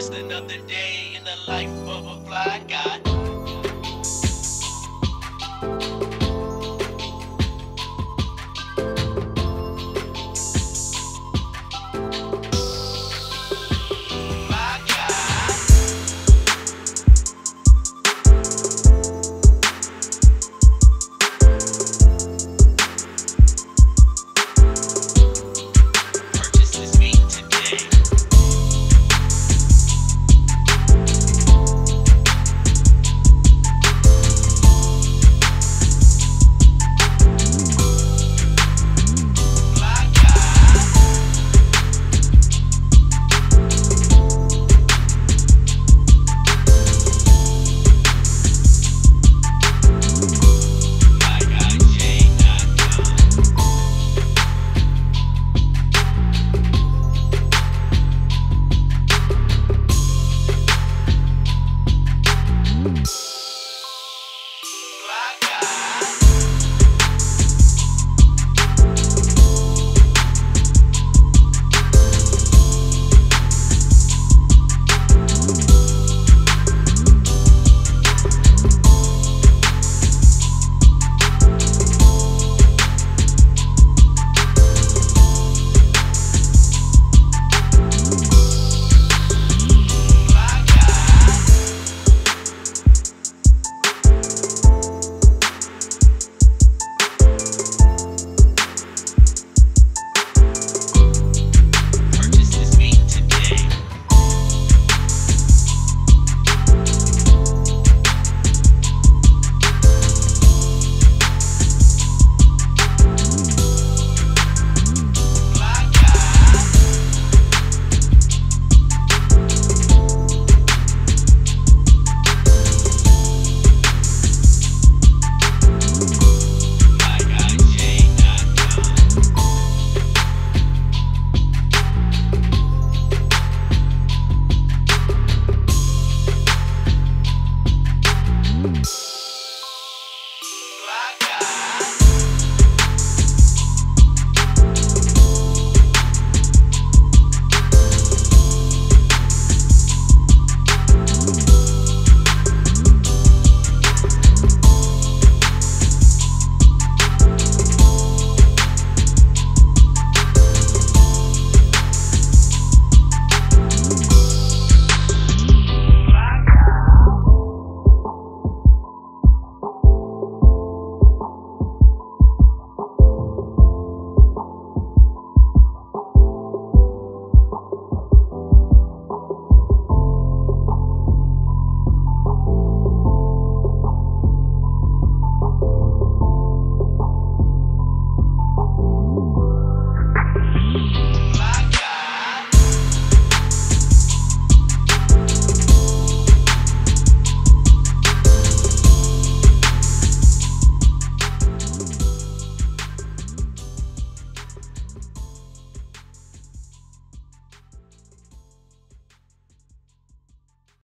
just another day in the life of a fly guy.